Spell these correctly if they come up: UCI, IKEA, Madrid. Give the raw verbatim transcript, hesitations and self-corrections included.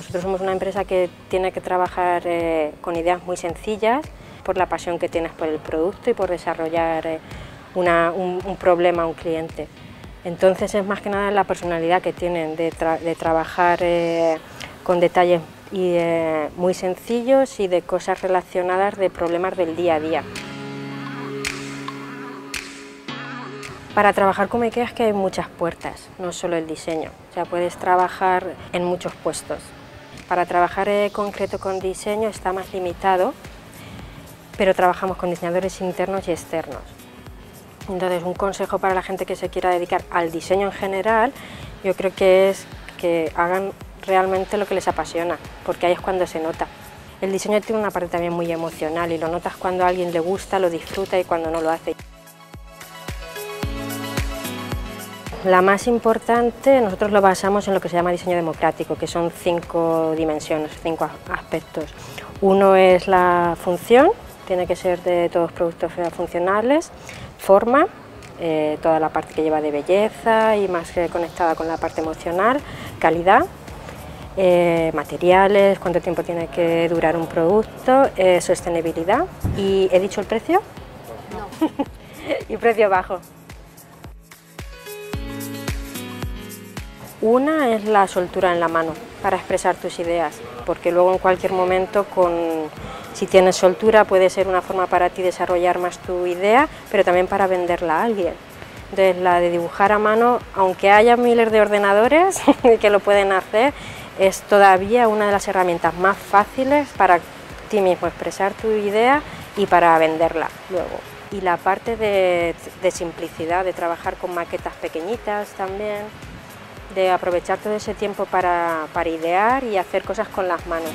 Nosotros somos una empresa que tiene que trabajar eh, con ideas muy sencillas, por la pasión que tienes por el producto y por desarrollar eh, una, un, un problema a un cliente. Entonces es más que nada la personalidad que tienen de, tra de trabajar eh, con detalles y, eh, muy sencillos y de cosas relacionadas de problemas del día a día. Para trabajar como IKEA es que hay muchas puertas, no solo el diseño. O sea, puedes trabajar en muchos puestos. Para trabajar eh, concreto con diseño está más limitado, pero trabajamos con diseñadores internos y externos. Entonces, un consejo para la gente que se quiera dedicar al diseño en general, yo creo que es que hagan realmente lo que les apasiona, porque ahí es cuando se nota. El diseño tiene una parte también muy emocional y lo notas cuando a alguien le gusta, lo disfruta y cuando no lo hace. La más importante, nosotros lo basamos en lo que se llama diseño democrático, que son cinco dimensiones, cinco aspectos. Uno es la función, tiene que ser de todos productos funcionales. Forma, eh, toda la parte que lleva de belleza y más que conectada con la parte emocional. Calidad, eh, materiales, cuánto tiempo tiene que durar un producto, eh, sostenibilidad. ¿Y he dicho el precio? No. Y precio bajo. Una es la soltura en la mano para expresar tus ideas, porque luego en cualquier momento, con, si tienes soltura, puede ser una forma para ti desarrollar más tu idea, pero también para venderla a alguien. Entonces, la de dibujar a mano, aunque haya miles de ordenadores que lo pueden hacer, es todavía una de las herramientas más fáciles para ti mismo expresar tu idea y para venderla luego. Y la parte de, de simplicidad, de trabajar con maquetas pequeñitas también, de aprovechar todo ese tiempo para, para idear y hacer cosas con las manos.